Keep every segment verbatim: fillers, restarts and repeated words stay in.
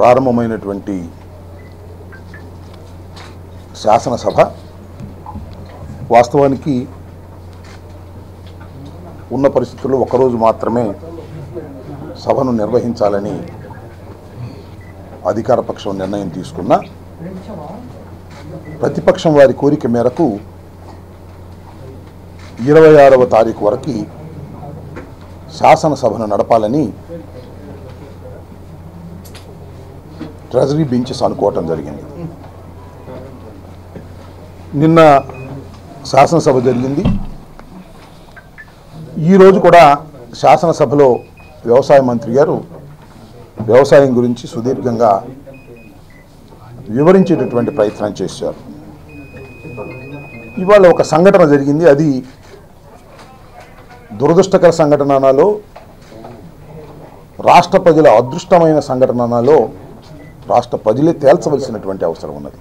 ప్రారంభమైనటువంటి శాసనసభ వాస్తవానికి ఉన్న పరిస్థితుల్లో ఒకరోజు మాత్రమే సభను నిర్వహించాలని అధికార పక్షం నిర్ణయం తీసుకున్నా ప్రతిపక్షం వారి కోరిక మేరకు ఇరవై ఆరవ తారీఖు వరకు శాసనసభను నడపాలని ట్రెజరీ బెంచెస్ అనుకోవటం జరిగింది। నిన్న శాసనసభ జరిగింది। ఈ రోజు కూడా శాసనసభలో వ్యవసాయ మంత్రి గారు వ్యవసాయం గురించి సుదీర్ఘంగా వివరించేటటువంటి ప్రయత్నం చేశారు। ఇవాళ ఒక సంఘటన జరిగింది। అది దురదృష్టకర సంఘటనలో రాష్ట్ర ప్రజల అదృష్టమైన సంఘటనలో రాష్ట్ర ప్రజలే తేల్చవలసినటువంటి అవసరం ఉన్నది।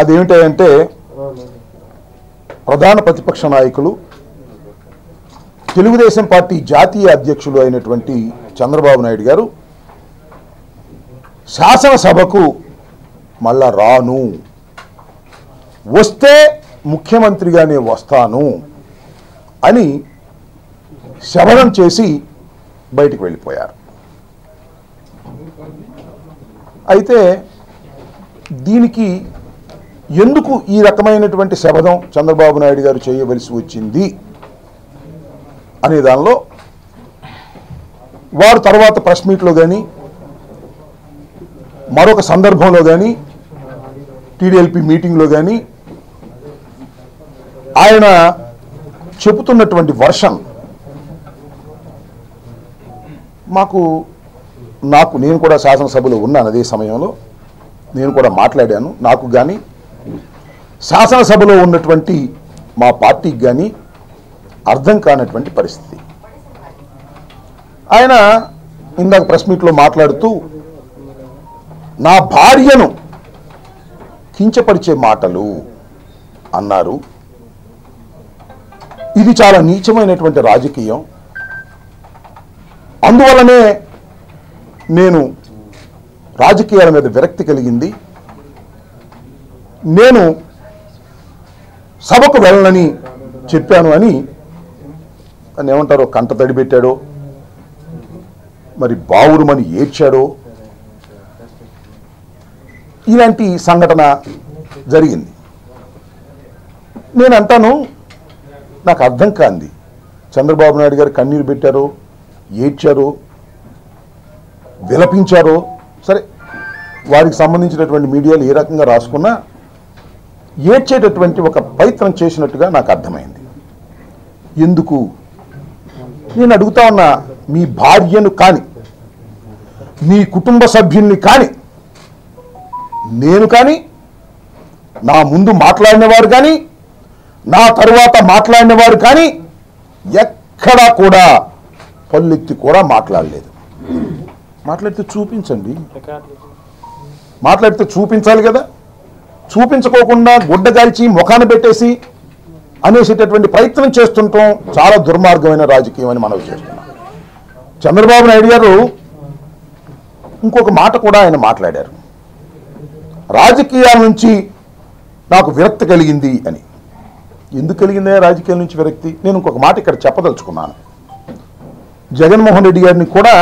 అదేమిటంటే ప్రధాన ప్రతిపక్ష నాయకులు తెలుగుదేశం పార్టీ జాతీయ అధ్యక్షులు అయినటువంటి చంద్రబాబు నాయుడు గారు శాసనసభకు మళ్ళా రాను, వస్తే ముఖ్యమంత్రిగానే వస్తాను అని శబలం చేసి బయటికి వెళ్ళిపోయారు। అయితే దీనికి ఎందుకు ఈ రకమైనటువంటి శబదం చంద్రబాబు నాయుడు గారు చేయవలసి వచ్చింది అనే దానిలో వారు తర్వాత ప్రెస్ మీట్లో కానీ మరొక సందర్భంలో కానీ టీడీఎల్పీ మీటింగ్లో కానీ ఆయన చెబుతున్నటువంటి వర్షన్ మాకు నాకు నేను కూడా శాసనసభలో ఉన్నాను। అదే సమయంలో నేను కూడా మాట్లాడాను। నాకు కానీ శాసనసభలో ఉన్నటువంటి మా పార్టీకి కానీ అర్థం కానటువంటి పరిస్థితి। ఆయన ఇందాక ప్రెస్ మీట్లో మాట్లాడుతూ నా భార్యను కించపరిచే మాటలు అన్నారు। ఇది చాలా నీచమైనటువంటి రాజకీయం, అందువలనే నేను రాజకీయాల మీద విరక్తి కలిగింది, నేను సభకు వెళ్ళనని చెప్పాను అని అని ఏమంటారో కంట తడి పెట్టాడో మరి బావురుమని ఏడ్చాడో ఇలాంటి సంఘటన జరిగింది। నేను అంటాను నాకు అర్థం కాంది, చంద్రబాబు నాయుడు గారు కన్నీరు పెట్టారో ఏడ్చారో విలపించారో సరే, వారికి సంబంధించినటువంటి మీడియాలు ఏ రకంగా రాసుకున్నా ఏడ్చేటటువంటి ఒక ప్రయత్నం చేసినట్టుగా నాకు అర్థమైంది। ఎందుకు నేను అడుగుతా ఉన్నా, మీ భార్యను కానీ మీ కుటుంబ సభ్యుల్ని కానీ నేను కానీ నా ముందు మాట్లాడినవారు కానీ నా తర్వాత మాట్లాడినవారు కానీ ఎక్కడా కూడా పల్లెత్తి కూడా మాట్లాడలేదు। మాట్లాడితే చూపించండి, మాట్లాడితే చూపించాలి కదా, చూపించుకోకుండా గుడ్డగాల్చి ముఖాన పెట్టేసి అనేసేటటువంటి ప్రయత్నం చేస్తుంటాం। చాలా దుర్మార్గమైన రాజకీయం అని మనం చేస్తున్నాం। చంద్రబాబు నాయుడు గారు ఇంకొక మాట కూడా ఆయన మాట్లాడారు, రాజకీయాల నుంచి నాకు విరక్తి కలిగింది అని। ఎందుకు కలిగిందే రాజకీయాల నుంచి విరక్తి? నేను ఇంకొక మాట ఇక్కడ చెప్పదలుచుకున్నాను, జగన్మోహన్ రెడ్డి గారిని కూడా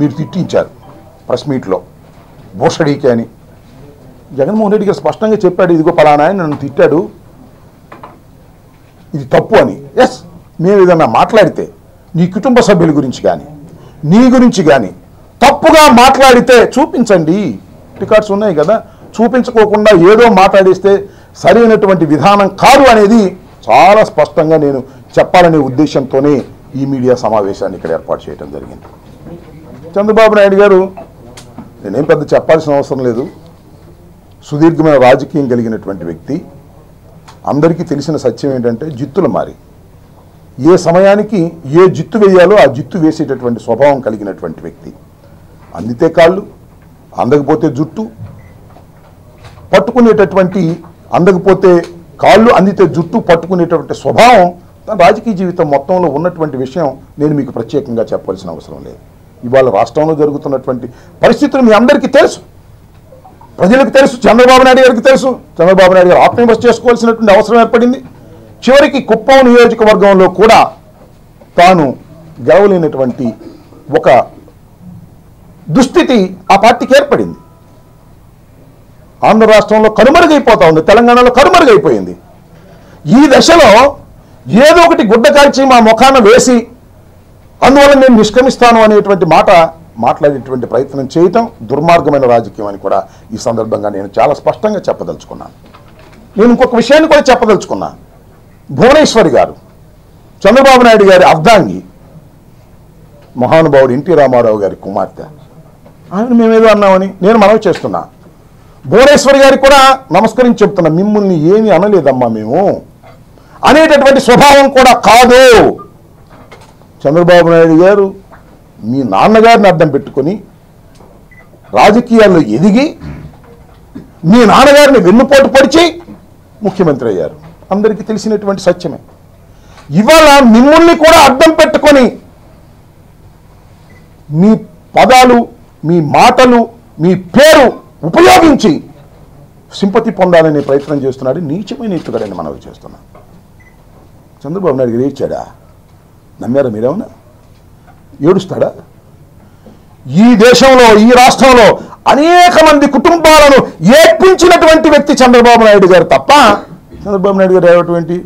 మీరు తిట్టించారు ప్రెస్ మీట్లో బోషడీకే అని। జగన్మోహన్ రెడ్డి గారు స్పష్టంగా చెప్పాడు, ఇదిగో పలానా ఆయన నన్ను తిట్టాడు, ఇది తప్పు అని। ఎస్, మేము ఏదన్నా మాట్లాడితే నీ కుటుంబ సభ్యుల గురించి కానీ నీ గురించి కానీ తప్పుగా మాట్లాడితే చూపించండి, రికార్డ్స్ ఉన్నాయి కదా, చూపించుకోకుండా ఏదో మాట్లాడిస్తే సరైనటువంటి విధానం కాదు అనేది చాలా స్పష్టంగా నేను చెప్పాలనే ఉద్దేశంతోనే ఈ మీడియా సమావేశాన్ని ఇక్కడ ఏర్పాటు చేయడం జరిగింది। చంద్రబాబు నాయుడు గారు నేనేం పెద్ద చెప్పాల్సిన అవసరం లేదు, సుదీర్ఘమైన రాజకీయం కలిగినటువంటి వ్యక్తి, అందరికీ తెలిసిన సత్యం ఏంటంటే జిత్తులు మారి ఏ సమయానికి ఏ జిత్తు వేయాలో ఆ జిత్తు వేసేటటువంటి స్వభావం కలిగినటువంటి వ్యక్తి, అందితే కాళ్ళు అందకపోతే జుట్టు పట్టుకునేటటువంటి, అందకపోతే కాళ్ళు అందితే జుట్టు పట్టుకునేటటువంటి స్వభావం తన రాజకీయ జీవితం మొత్తంలో ఉన్నటువంటి విషయం నేను మీకు ప్రత్యేకంగా చెప్పాల్సిన అవసరం లేదు। ఇవాళ రాష్ట్రంలో జరుగుతున్నటువంటి పరిస్థితులు మీ అందరికీ తెలుసు, ప్రజలకు తెలుసు, చంద్రబాబు నాయుడు గారికి తెలుసు. చంద్రబాబు నాయుడు గారు ఆత్మవిమర్శ చేసుకోవాల్సినటువంటి అవసరం ఏర్పడింది. చివరికి కుప్పం నియోజకవర్గంలో కూడా తాను గెలవలేనటువంటి ఒక దుస్థితి ఆ పార్టీకి ఏర్పడింది. ఆంధ్ర రాష్ట్రంలో కనుమరుగైపోతా ఉంది, తెలంగాణలో కనుమరుగైపోయింది. ఈ దశలో ఏదో ఒకటి గుడ్డ కాల్చి మా ముఖాన వేసి అందువల్ల నేను నిష్క్రమిస్తాను అనేటువంటి మాట మాట్లాడేటువంటి ప్రయత్నం చేయటం దుర్మార్గమైన రాజకీయం అని కూడా ఈ సందర్భంగా నేను చాలా స్పష్టంగా చెప్పదలుచుకున్నాను. నేను ఇంకొక విషయాన్ని కూడా చెప్పదలుచుకున్నా. భువనేశ్వరి గారు చంద్రబాబు నాయుడు గారి అర్ధాంగి, మహానుభావుడు ఎన్టీ రామారావు గారి కుమార్తె. ఆయన మేమేదో అన్నామని నేను మనవి చేస్తున్నా. భువనేశ్వరి గారికి కూడా నమస్కరించి చెప్తున్నా, మిమ్మల్ని ఏమీ అనలేదమ్మా మేము అనేటటువంటి స్వభావం కూడా కాదు. చంద్రబాబు నాయుడు గారు మీ నాన్నగారిని అర్థం పెట్టుకొని రాజకీయాల్లో ఎదిగి మీ నాన్నగారిని వెన్నుపోటు పొడిచి ముఖ్యమంత్రి అయ్యారు, అందరికీ తెలిసినటువంటి సత్యమే. ఇవాళ మిమ్మల్ని కూడా అర్థం పెట్టుకొని మీ పదాలు, మీ మాటలు, మీ పేరు ఉపయోగించి సింపతి పొందాలనే ప్రయత్నం చేస్తున్నాడు. నీచమైన ఎత్తుగడని మనవి చేస్తున్నాం. చంద్రబాబు నాయుడు గారు ఇచ్చాడా? నమ్మారా మీరేమన్నా? ఏడుస్తాడా? ఈ దేశంలో, ఈ రాష్ట్రంలో అనేక మంది కుటుంబాలను ఏడ్పించినటువంటి వ్యక్తి చంద్రబాబు నాయుడు గారు తప్ప చంద్రబాబు నాయుడు గారు ఏటువంటి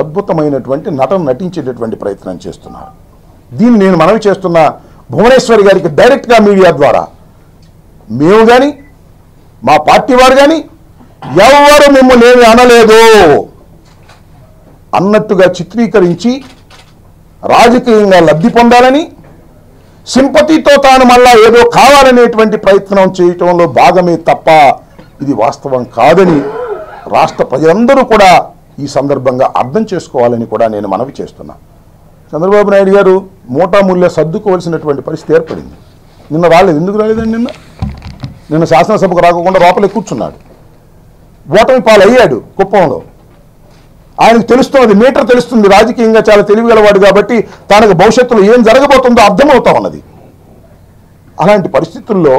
అద్భుతమైనటువంటి నటన నటించేటటువంటి ప్రయత్నం చేస్తున్నారు. దీన్ని నేను మనవి చేస్తున్న భువనేశ్వరి గారికి డైరెక్ట్గా మీడియా ద్వారా. మేము కానీ మా పార్టీ వారు కానీ ఎవరు మిమ్మల్ని ఏమి అనలేదు అన్నట్టుగా చిత్రీకరించి రాజకీయంగా లబ్ధి పొందాలని సింపతితో తాను మళ్ళా ఏదో కావాలనేటువంటి ప్రయత్నం చేయటంలో భాగమే తప్ప ఇది వాస్తవం కాదని రాష్ట్ర ప్రజలందరూ కూడా ఈ సందర్భంగా అర్థం చేసుకోవాలని కూడా నేను మనవి చేస్తున్నా. చంద్రబాబు నాయుడు గారు మోటామూల్య సర్దుకోవాల్సినటువంటి పరిస్థితి ఏర్పడింది. నిన్న రాలేదు. ఎందుకు రాలేదండి? నిన్న నిన్న శాసనసభకు రాకుండా లోపలే కూర్చున్నాడు. ఓటమి పాలయ్యాడు కుప్పంలో. ఆయనకు తెలుస్తున్నది, మీటర్ తెలుస్తుంది. రాజకీయంగా చాలా తెలివిగలవాడు కాబట్టి తనకు భవిష్యత్తులో ఏం జరగబోతుందో అర్థమవుతా ఉన్నది. అలాంటి పరిస్థితుల్లో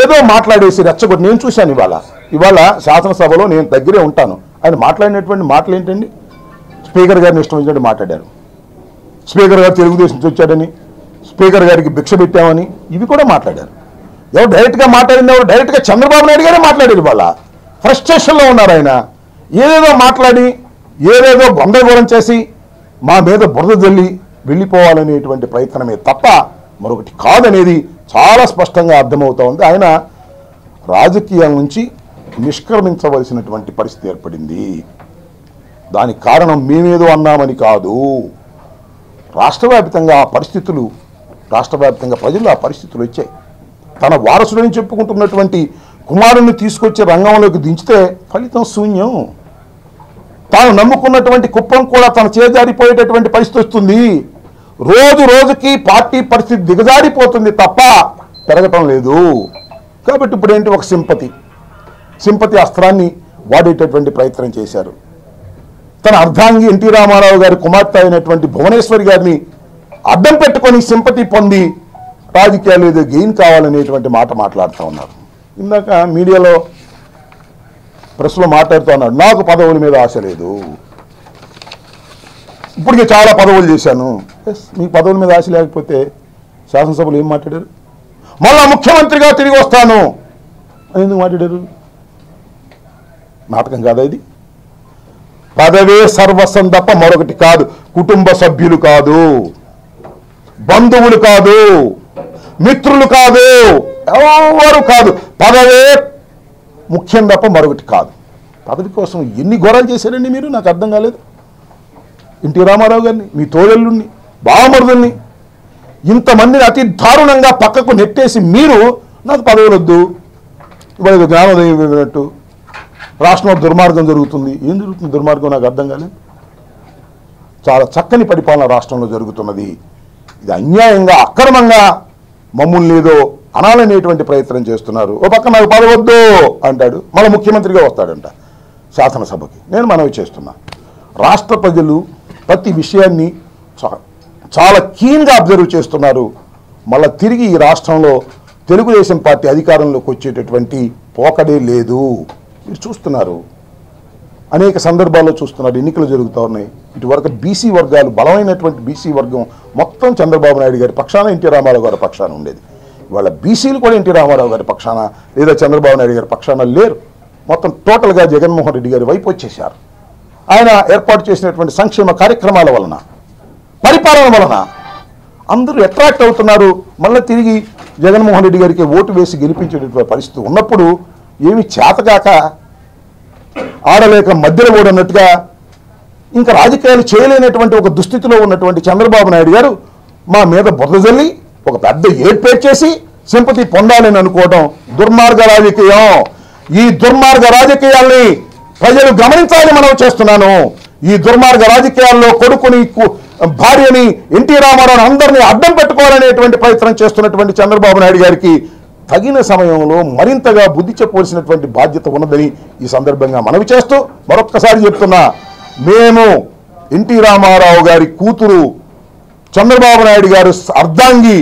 ఏదో మాట్లాడేసి రెచ్చగొట్టి నేను చూశాను. ఇవాళ ఇవాళ శాసనసభలో నేను దగ్గరే ఉంటాను. ఆయన మాట్లాడినటువంటి మాటలు ఏంటండి? స్పీకర్ గారిని ఇష్టం వచ్చినట్టు మాట్లాడారు. స్పీకర్ గారు తెలుగుదేశం నుంచి వచ్చాడని, స్పీకర్ గారికి భిక్ష పెట్టామని ఇవి కూడా మాట్లాడారు. ఎవరు డైరెక్ట్గా మాట్లాడింది? ఎవరు డైరెక్ట్గా చంద్రబాబు నాయుడు గారే మాట్లాడారు. ఇవాళ ఫ్రస్ట్రేషన్లో ఉన్నారు. ఆయన ఏదేదో మాట్లాడి ఏదేదో గందరగోళం చేసి మా మీద బురద జల్లి వెళ్ళిపోవాలనేటువంటి ప్రయత్నమే తప్ప మరొకటి కాదనేది చాలా స్పష్టంగా అర్థమవుతూ ఉంది. ఆయన రాజకీయం నుంచి నిష్క్రమించవలసినటువంటి పరిస్థితి ఏర్పడింది. దానికి కారణం మేమేదో అన్నామని కాదు, రాష్ట్ర వ్యాప్తంగా ఆ పరిస్థితులు, రాష్ట్ర వ్యాప్తంగా ప్రజలు ఆ పరిస్థితులు వచ్చాయి. తన వారసుడని చెప్పుకుంటున్నటువంటి కుమారుణ్ణి తీసుకొచ్చి రంగంలోకి దించితే ఫలితం శూన్యం. తాను నమ్ముకున్నటువంటి కుప్పం కూడా తన చేజారిపోయేటటువంటి పరిస్థితి వస్తుంది. రోజు రోజుకి పార్టీ పరిస్థితి దిగజారిపోతుంది తప్ప పెరగటం లేదు. కాబట్టి ఇప్పుడు ఏంటి? ఒక సింపతి సింపతి అస్త్రాన్ని వాడేటటువంటి ప్రయత్నం చేశారు. తన అర్ధాంగి ఎన్టీ రామారావు గారి కుమార్తె అయినటువంటి భువనేశ్వరి గారిని అడ్డం పెట్టుకొని సింపతి పొంది రాజకీయాలు ఏదో గెయిన్ కావాలనేటువంటి మాట మాట్లాడుతూ ఉన్నారు. ఇందాక మీడియాలో ప్రశ్నలు మాట్లాడుతూ అన్నాడు, నాకు పదవుల మీద ఆశ లేదు, ఇప్పటికే చాలా పదవులు చేశాను. ఎస్, మీకు పదవుల మీద ఆశ లేకపోతే శాసనసభలు ఏం మాట్లాడారు? మళ్ళా ముఖ్యమంత్రిగా తిరిగి వస్తాను అని ఎందుకు మాట్లాడారు? నాటకం కాదా ఇది? పదవే సర్వస్వం తప్ప మరొకటి కాదు. కుటుంబ సభ్యులు కాదు, బంధువులు కాదు, మిత్రులు కాదు, ఎవరు కాదు. పదవే ముఖ్యం తప్ప మరొకటి కాదు. పదవి కోసం ఎన్ని ఘోరాలు చేశారండి మీరు? నాకు అర్థం కాలేదు. ఎన్టీ రామారావు గారిని, మీ తోడళ్ళుని, బావమరుదుల్ని, ఇంతమందిని అతి దారుణంగా పక్కకు నెట్టేసి మీరు నాకు పదవులు వద్దు, ఇవాళ ఏదో జ్ఞానోదయం వెళ్ళినట్టు రాష్ట్రంలో దుర్మార్గం జరుగుతుంది. ఏం జరుగుతుంది దుర్మార్గం? నాకు అర్థం కాలేదు. చాలా చక్కని పరిపాలన రాష్ట్రంలో జరుగుతున్నది. ఇది అన్యాయంగా, అక్రమంగా మమ్మల్ని ఏదో అనాలనేటువంటి ప్రయత్నం చేస్తున్నారు. ఓ పక్క నాకు పదవద్దు అంటాడు, మళ్ళీ ముఖ్యమంత్రిగా వస్తాడంట శాసనసభకి. నేను మనవి చేస్తున్నా, రాష్ట్ర ప్రజలు ప్రతి విషయాన్ని చాలా కీన్గా అబ్జర్వ్ చేస్తున్నారు. మళ్ళీ తిరిగి ఈ రాష్ట్రంలో తెలుగుదేశం పార్టీ అధికారంలోకి వచ్చేటటువంటి పోకడే లేదు. మీరు చూస్తున్నారు, అనేక సందర్భాల్లో చూస్తున్నారు, ఎన్నికలు జరుగుతూ ఉన్నాయి. ఇటువరకు బీసీ వర్గాలు, బలమైనటువంటి బీసీ వర్గం మొత్తం చంద్రబాబు నాయుడు గారి పక్షాన, ఎన్టీ రామారావు గారి పక్షాన ఉండేది. ఇవాళ బీసీలు కూడా ఎన్టీ రామారావు గారి పక్షాన లేదా చంద్రబాబు నాయుడు గారి పక్షాన లేరు. మొత్తం టోటల్గా జగన్మోహన్ రెడ్డి గారి వైపు వచ్చేశారు. ఆయన ఏర్పాటు చేసినటువంటి సంక్షేమ కార్యక్రమాల వలన, పరిపాలన వలన అందరూ అట్రాక్ట్ అవుతున్నారు. మళ్ళీ తిరిగి జగన్మోహన్ రెడ్డి గారికి ఓటు వేసి గెలిపించేటటువంటి పరిస్థితి ఉన్నప్పుడు ఏమి చేతగాక, ఆడలేక మధ్యలో ఓడన్నట్టుగా ఇంకా రాజకీయాలు చేయలేనటువంటి ఒక దుస్థితిలో ఉన్నటువంటి చంద్రబాబు నాయుడు గారు మా మీద బురద జల్లి ఒక పెద్ద ఏర్పాటు చేసి సింపతి పొందాలని అనుకోవడం దుర్మార్గ రాజకీయం. ఈ దుర్మార్గ రాజకీయాల్ని ప్రజలు గమనించాలని మనం చేస్తున్నాను. ఈ దుర్మార్గ రాజకీయాల్లో కొడుకుని, భార్యని, ఎన్టీ రామారావుని అందరినీ అడ్డం పెట్టుకోవాలనేటువంటి ప్రయత్నం చేస్తున్నటువంటి చంద్రబాబు నాయుడు గారికి తగిన సమయంలో మరింతగా బుద్ధి చెప్పవలసినటువంటి బాధ్యత ఉన్నదని ఈ సందర్భంగా మనవి చేస్తూ మరొక్కసారి చెప్తున్నా, మేము ఎన్టీ రామారావు గారి కూతురు, చంద్రబాబు నాయుడు గారు అర్ధాంగి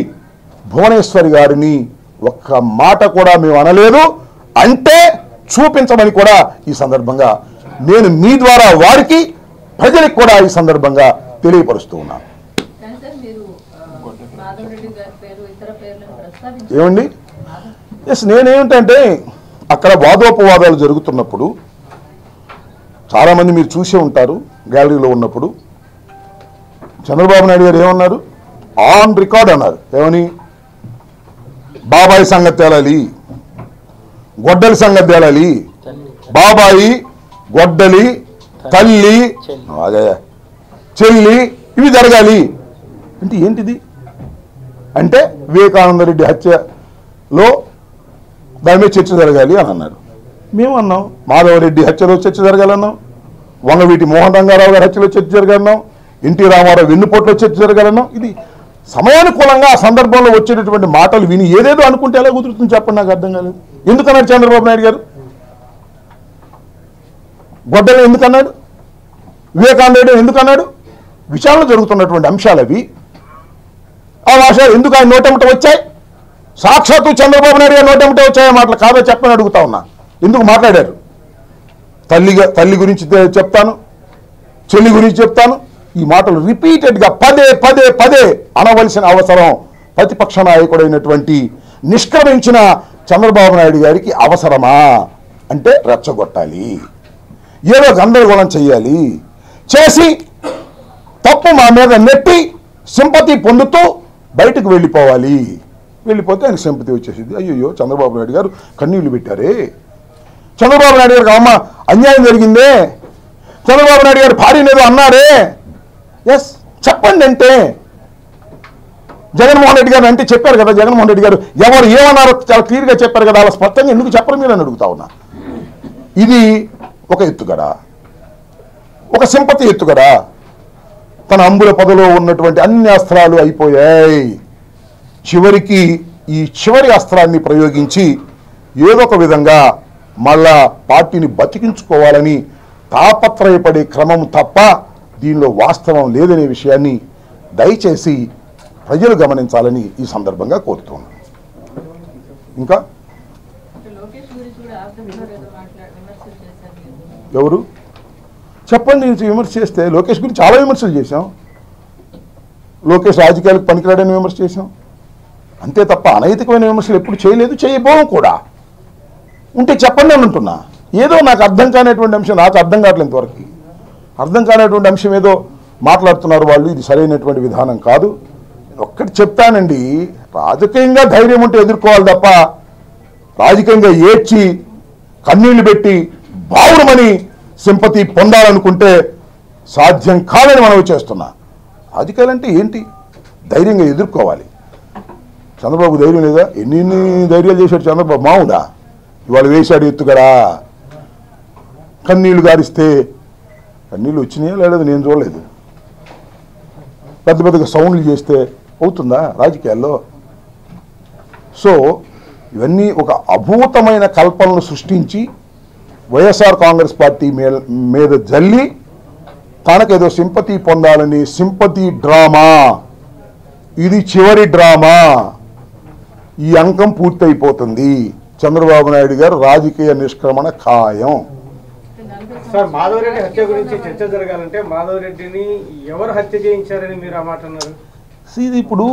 భువనేశ్వరి గారిని ఒక్క మాట కూడా మేము అనలేదు, అంటే చూపించమని కూడా ఈ సందర్భంగా నేను మీ ద్వారా వారికి, ప్రజలకు కూడా ఈ సందర్భంగా తెలియపరుస్తూ ఉన్నాను. ఏమండి, ఎస్, నేనేమిటంటే అక్కడ వాదోపవాదాలు జరుగుతున్నప్పుడు చాలామంది మీరు చూసే ఉంటారు గ్యాలరీలో ఉన్నప్పుడు, చంద్రబాబు నాయుడు గారు ఏమన్నారు? ఆన్ రికార్డ్ అన్నారు. ఏమని? బాబాయి సంగతి తేలాలి, గొడ్డలి సంగతి తేలాలి, బాబాయి, గొడ్డలి, తల్లి, అదే చెల్లి, ఇవి జరగాలి. అంటే ఏంటిది అంటే వివేకానందరెడ్డి హత్యలో దాని మీద చర్చ జరగాలి అని అన్నారు. మేము అన్నాం మాధవరెడ్డి హత్యలో చర్చ జరగాలన్నాం, వంగవీటి మోహన్ రంగారావు గారి హత్యలో చర్చ జరగాలన్నాం, ఎన్టీ రామారావు వెన్నుపోట్లో చర్చ జరగాలన్నాం. ఇది సమయానుకూలంగా ఆ సందర్భంలో వచ్చేటటువంటి మాటలు విని ఏదేదో అనుకుంటే ఎలా కుదురుతుంది చెప్పండి, నాకు అర్థం కాలేదు. ఎందుకన్నాడు చంద్రబాబు నాయుడు గారు గొడ్డలు? ఎందుకన్నాడు వివేకానందరెడ్డి? ఎందుకన్నాడు? విచారణ జరుగుతున్నటువంటి అంశాలు అవి. ఆ భాషలు ఎందుకు ఆయన నోటమిట వచ్చాయి? సాక్షాత్తు చంద్రబాబు నాయుడు గారు నోటమిట వచ్చాయో మాటలు కాదో చెప్పని అడుగుతా ఉన్నా. ఎందుకు మాట్లాడారు? తల్లిగా తల్లి గురించి చెప్తాను, చెల్లి గురించి చెప్తాను, ఈ మాటలు రిపీటెడ్గా పదే పదే పదే అనవలసిన అవసరం ప్రతిపక్ష నాయకుడైనటువంటి నిష్క్రమించిన చంద్రబాబు నాయుడు గారికి అవసరమా? అంటే రెచ్చగొట్టాలి, ఏదో గందరగోళం చేయాలి, చేసి తప్పు మా మీద నెట్టి సింపతి పొందుతూ బయటకు వెళ్ళిపోవాలి. వెళ్ళిపోతే ఆయనకు సింపతి వచ్చేసింది. అయ్యో చంద్రబాబు నాయుడు గారు కన్నీళ్లు పెట్టారే, చంద్రబాబు నాయుడు గారికి అమ్మ అన్యాయం జరిగిందే, చంద్రబాబు నాయుడు గారు భార్యను ఏదో అన్నారే. ఎస్, చెప్పండి. అంటే జగన్మోహన్ రెడ్డి గారు అంటే చెప్పారు కదా, జగన్మోహన్ రెడ్డి గారు ఎవరు ఏమన్నారో చాలా క్లియర్గా చెప్పారు కదా, అలా స్పష్టంగా ఎందుకు చెప్పరు మీరు అని అడుగుతా ఉన్నా. ఇది ఒక ఎత్తుగడ, ఒక సింపతి ఎత్తుగడ. తన అంబుల పదలో ఉన్నటువంటి అన్ని అస్త్రాలు అయిపోయాయి. చివరికి ఈ చివరి అస్త్రాన్ని ప్రయోగించి ఏదో ఒక విధంగా మళ్ళా పార్టీని బతికించుకోవాలని తాపత్రయపడే క్రమం తప్ప దీనిలో వాస్తవం లేదనే విషయాన్ని దయచేసి ప్రజలు గమనించాలని ఈ సందర్భంగా కోరుతున్నాను. ఇంకా ఎవరు చెప్పండి విమర్శ చేస్తే? లోకేష్ గురించి చాలా విమర్శలు చేశాం, లోకేష్ రాజకీయాలకు పనికిరాడని విమర్శ చేశాం, అంతే తప్ప అనైతికమైన విమర్శలు ఎప్పుడు చేయలేదు, చేయబోము కూడా. ఉంటే చెప్పండి అని అంటున్నా. ఏదో నాకు అర్థం కానిటువంటి అంశం, నాకు అర్థం కావట్లేదు ఇంతవరకు, అర్థం కానిటువంటి అంశం ఏదో మాట్లాడుతున్నారు వాళ్ళు, ఇది సరైనటువంటి విధానం కాదు. నేను ఒక్కటి చెప్తానండి, రాజకీయంగా ధైర్యం ఉంటే ఎదుర్కోవాలి తప్ప రాజకీయంగా ఏడ్చి కన్నీళ్లు పెట్టి బావురమని సింపతి పొందాలనుకుంటే సాధ్యం కాదని మనం చేస్తున్నా. రాజకీయాలంటే ఏంటి? ధైర్యంగా ఎదుర్కోవాలి. చంద్రబాబు ధైర్యం లేదా? ఎన్ని ధైర్యాలు చేశాడు చంద్రబాబు, మావుడా? ఇవాళ వేశాడు ఎత్తుగడా, కన్నీళ్లు గారిస్తే కన్నీళ్ళు వచ్చినాయా లేదో నేను చూడలేదు. పెద్ద పెద్దగా సౌండ్లు చేస్తే అవుతుందా రాజకీయాల్లో? సో ఇవన్నీ ఒక అభూతమైన కల్పనలు సృష్టించి వైఎస్ఆర్ కాంగ్రెస్ పార్టీ మీద జల్లి తనకేదో సింపతి పొందాలని సింపతి డ్రామా, ఇది చివరి డ్రామా ఈ అంకం పూర్తి అయిపోతుంది చంద్రబాబు నాయుడు గారు రాజకీయ నిష్క్రమణ ఖాయం సార్ మాధవ్ రెడ్డి హత్య గురించి చర్చ జరగాలంటే మాధవ్ రెడ్డిని ఎవరు హత్య చేయించారని మీరు ఆ మాట అన్నారు సీది ఇప్పుడు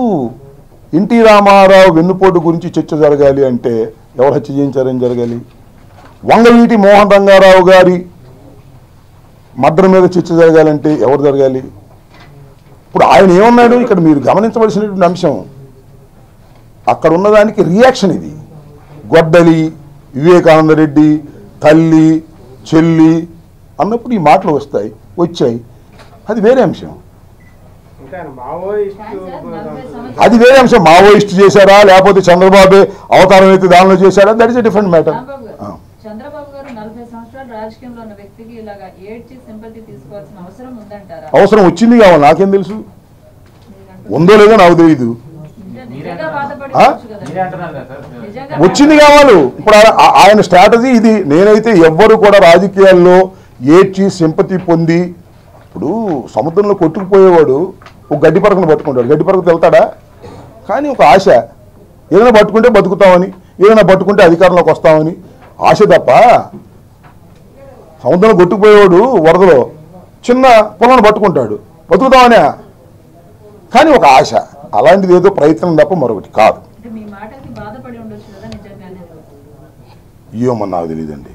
ఎన్టీ రామారావు వెన్నుపోటు గురించి చర్చ జరగాలి అంటే ఎవరు హత్య చేయించారని జరగాలి వంగవీటి మోహన్ రంగారావు గారి మర్డర్ మీద చర్చ జరగాలంటే ఎవరు జరగాలి ఇప్పుడు ఆయన ఏమన్నాడు ఇక్కడ మీరు గమనించవలసినటువంటి అంశం అక్కడ ఉన్నదానికి రియాక్షన్ ఇది గొడ్డలి వివేకానంద రెడ్డి తల్లి చెల్లి అన్నప్పుడు ఈ మాటలు వస్తాయి వచ్చాయి అది వేరే అంశం అది వేరే అంశం మావోయిస్ట్ చేశారా లేకపోతే చంద్రబాబు అవతారం అయితే దానిలో చేశారా that is a different matter అవసరం వచ్చింది కావాలి నాకేం తెలుసు ఉందో లేదో నాకు తెలియదు వచ్చింది కావాలి ఇప్పుడు ఆయన స్ట్రాటజీ ఇది నేనైతే ఎవ్వరు కూడా రాజకీయాల్లో ఏడ్చి సింపతి పొంది ఇప్పుడు సముద్రంలో కొట్టుకుపోయేవాడు ఒక గడ్డి పరకను పట్టుకుంటాడు గడ్డి పరకకు వెళ్తాడా కానీ ఒక ఆశ ఏదైనా పట్టుకుంటే బతుకుతామని ఏదైనా పట్టుకుంటే అధికారంలోకి వస్తామని ఆశ తప్ప సముద్రంలో కొట్టుకుపోయేవాడు వరదలో చిన్న పొలాన్ని పట్టుకుంటాడు బతుకుతామనే కానీ ఒక ఆశ అలాంటిది ఏదో ప్రయత్నం తప్ప మరొకటి కాదు ఏమన్నా నాకు తెలియదండి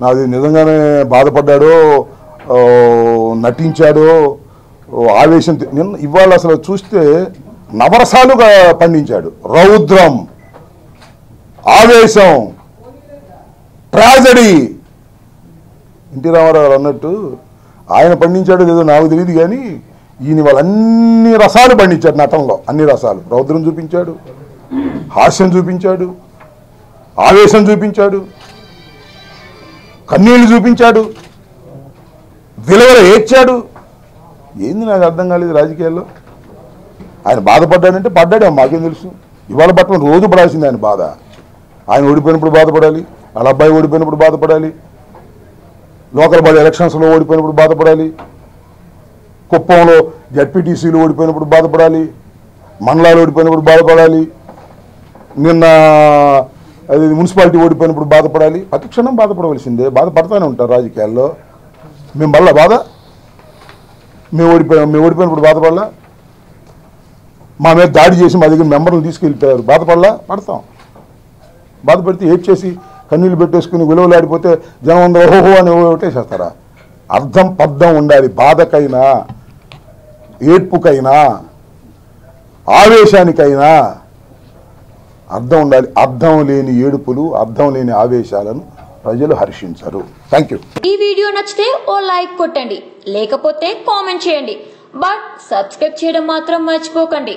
నాది నిజంగానే బాధపడ్డాడో నటించాడో ఆవేశం నిన్న ఇవాళ అసలు చూస్తే నవరసాలుగా పండించాడు రౌద్రం ఆవేశం ట్రాజడీ ఎన్టీ రామారావు అన్నట్టు ఆయన పండించాడో లేదో నాకు తెలియదు కానీ ఈయన వాళ్ళు అన్ని రసాలు పండించాడు నటనలో అన్ని రసాలు రౌద్రం చూపించాడు హాస్యం చూపించాడు ఆవేశం చూపించాడు కన్నీళ్లు చూపించాడు విలువలు ఏడ్చాడు ఏంది నాకు అర్థం కాలేదు రాజకీయాల్లో ఆయన బాధపడ్డాడంటే పడ్డాడే మాకేం తెలుసు ఇవాళ పట్టణం రోజు పడాల్సింది ఆయన బాధ ఆయన ఓడిపోయినప్పుడు బాధపడాలి వాళ్ళ అబ్బాయి ఓడిపోయినప్పుడు బాధపడాలి లోకల్ బాడీ ఎలక్షన్స్లో ఓడిపోయినప్పుడు బాధపడాలి కుప్పంలో జడ్పీటీసీలు ఓడిపోయినప్పుడు బాధపడాలి మండలాలు ఓడిపోయినప్పుడు బాధపడాలి నిన్న అది మున్సిపాలిటీ ఓడిపోయినప్పుడు బాధపడాలి ప్రతి క్షణం బాధపడవలసిందే బాధపడతానే ఉంటారు రాజకీయాల్లో మేము మళ్ళా బాధ మేము ఓడిపోయాం మేము ఓడిపోయినప్పుడు బాధపడలా మా మీద దాడి చేసి మా దగ్గర మెంబర్లు తీసుకెళ్ళిపోయారు బాధపడలా పడతాం బాధపడితే ఏడ్ చేసి కన్నీళ్ళు పెట్టేసుకుని విలువలాడిపోతే జనం అందరూ ఓహో అని ఓటేసేస్తారా అర్థం పద్ధం ఉండాలి బాధకైనా ఏడ్పుకైనా ఆవేశానికైనా అర్థం ఉండాలి అర్థం లేని ఏడుపులు అర్థం లేని ఆవేశాలను ప్రజలు హర్షించరు థ్యాంక్ యూ ఈ వీడియో నచ్చితే ఓ లైక్ కొట్టండి లేకపోతే కామెంట్ చేయండి బట్ సబ్స్క్రైబ్ చేయడం మాత్రం మర్చిపోకండి।